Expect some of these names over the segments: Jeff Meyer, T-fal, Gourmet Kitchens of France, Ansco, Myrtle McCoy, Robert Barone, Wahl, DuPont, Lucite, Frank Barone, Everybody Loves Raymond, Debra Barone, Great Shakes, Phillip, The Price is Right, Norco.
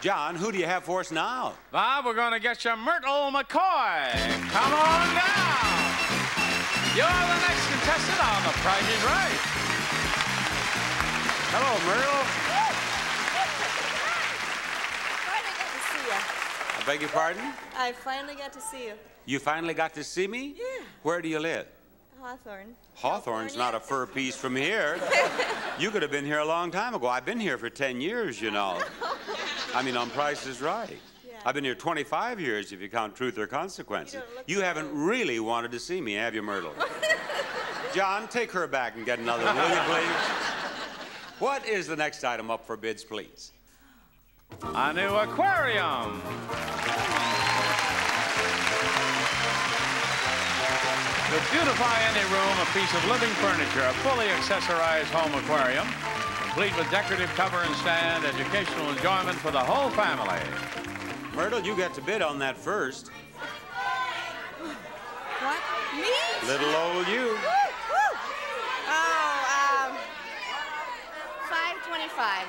John, who do you have for us now? Bob, we're going to get you Myrtle McCoy. Come on down. You're the next contestant on The Price is Right. Hello, Myrtle. I beg your pardon? I finally got to see you. You finally got to see me? Yeah. Where do you live? Hawthorne. Hawthorne's not a fur piece from here. You could have been here a long time ago. I've been here for 10 years, you know. I mean, on Price is Right. Yeah. I've been here 25 years, if you count Truth or Consequences. You haven't really wanted to see me, have you, Myrtle? John, take her back and get another one, will you, please? What is the next item up for bids, please? A new aquarium. To beautify any room, a piece of living furniture, a fully accessorized home aquarium, complete with decorative cover and stand, educational enjoyment for the whole family. Myrtle, you got to bid on that first. What? Me? Little old you. Woo, woo. Oh,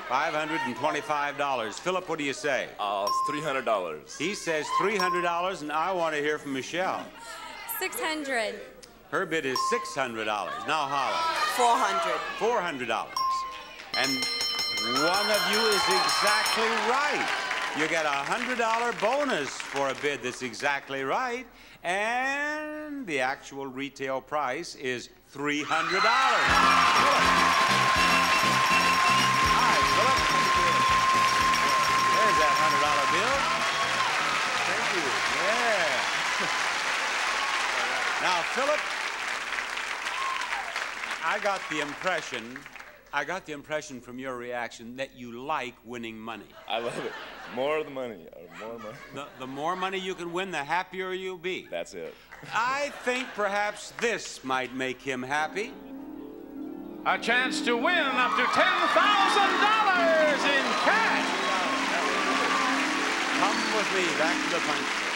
$525. $525. Phillip, what do you say? $300. He says $300, and I want to hear from Michelle. $600. Her bid is $600. Now, Holly. $400. $400. And one of you is exactly right. You get a $100 bonus for a bid that's exactly right. And the actual retail price is $300. Phillip. All right, Phillip. There's that $100 bill. Thank you. Yeah. Now, Phillip, I got the impression from your reaction that you like winning money. I love it. More of the money, more money. The more money you can win, the happier you'll be. That's it. I think perhaps this might make him happy. A chance to win up to $10,000 in cash. Come with me back to the punch.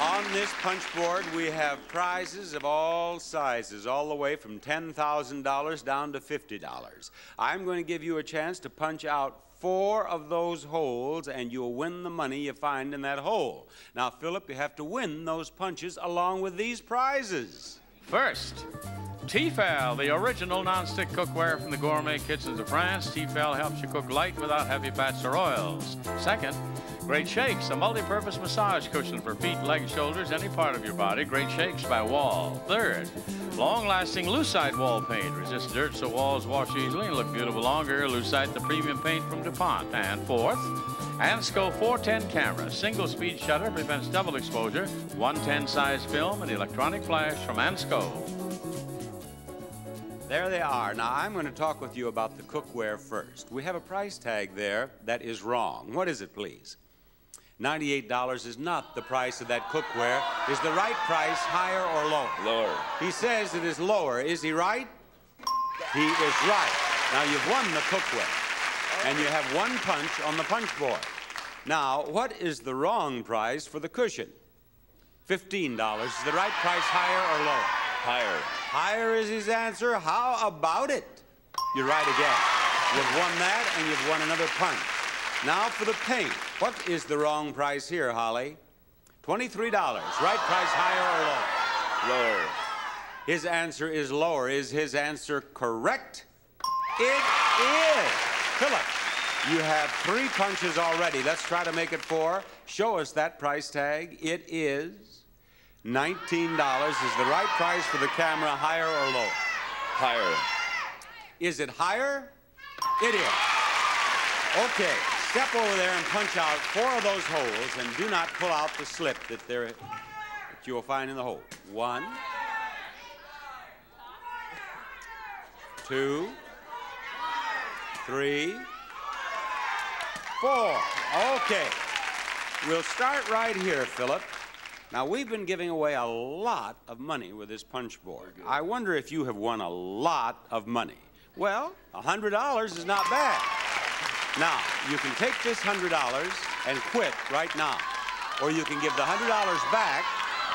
On this punch board, we have prizes of all sizes, all the way from $10,000 down to $50. I'm going to give you a chance to punch out 4 of those holes, and you'll win the money you find in that hole. Now, Phillip, you have to win those punches along with these prizes. First, T-fal, the original nonstick cookware from the Gourmet Kitchens of France. T-fal helps you cook light without heavy fats or oils. Second, Great Shakes, a multi-purpose massage cushion for feet, legs, shoulders, any part of your body. Great Shakes by Wahl. Third, long-lasting Lucite wall paint. Resists dirt so walls wash easily and look beautiful longer. Lucite, the premium paint from DuPont. And fourth, Ansco 410 camera. Single-speed shutter prevents double exposure. 110 size film and electronic flash from Ansco. There they are. Now, I'm going to talk with you about the cookware first. We have a price tag there that is wrong. What is it, please? $98 is not the price of that cookware. Is the right price higher or lower? Lower. He says it is lower. Is he right? He is right. Now, you've won the cookware, and you have one punch on the punch board. Now, what is the wrong price for the cushion? $15. Is the right price higher or lower? Higher. Higher is his answer. How about it? You're right again. You've won that, and you've won another punch. Now for the paint. What is the wrong price here, Holly? $23. Right price higher or lower? Lower. His answer is lower. Is his answer correct? It is. Phillip, you have 3 punches already. Let's try to make it 4. Show us that price tag. It is $19. Is the right price for the camera higher or lower? Higher. Is it higher? It is. Okay. Step over there and punch out 4 of those holes, and do not pull out the slip that you will find in the hole. 1, 2, 3, 4. Okay. We'll start right here, Phillip. Now, we've been giving away a lot of money with this punch board. I wonder if you have won a lot of money. Well, $100 is not bad. Now, you can take this $100 and quit right now. Or you can give the $100 back,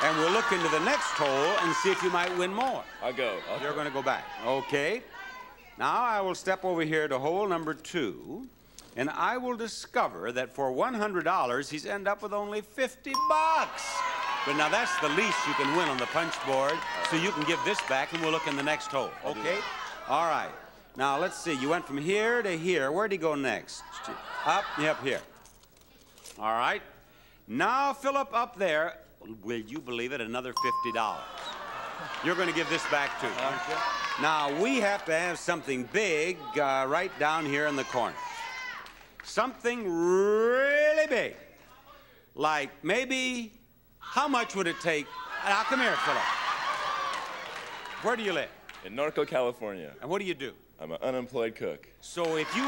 and we'll look into the next hole and see if you might win more. I'll go. You're going to go back. Okay. Now I will step over here to hole number 2, and I will discover that for $100, he's end up with only 50 bucks. But now that's the least you can win on the punch board, so you can give this back and we'll look in the next hole, okay? All right, now let's see, you went from here to here. Where'd he go next? Up, yep, here. All right, now Phillip up there, will you believe it, another $50. You're gonna give this back too, aren't you? Now we have to have something big right down here in the corner. Something really big, like maybe, how much would it take? Now, come here, Phillip. Where do you live? In Norco, California. And what do you do? I'm an unemployed cook. So if you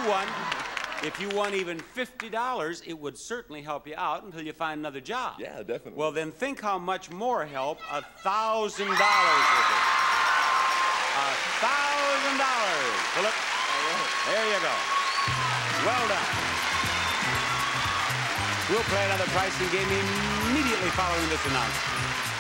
won even $50, it would certainly help you out until you find another job. Yeah, definitely. Well, then think how much more help $1,000 would be. $1,000, Phillip. There you go. Well done. We'll play another pricing game immediately following this announcement.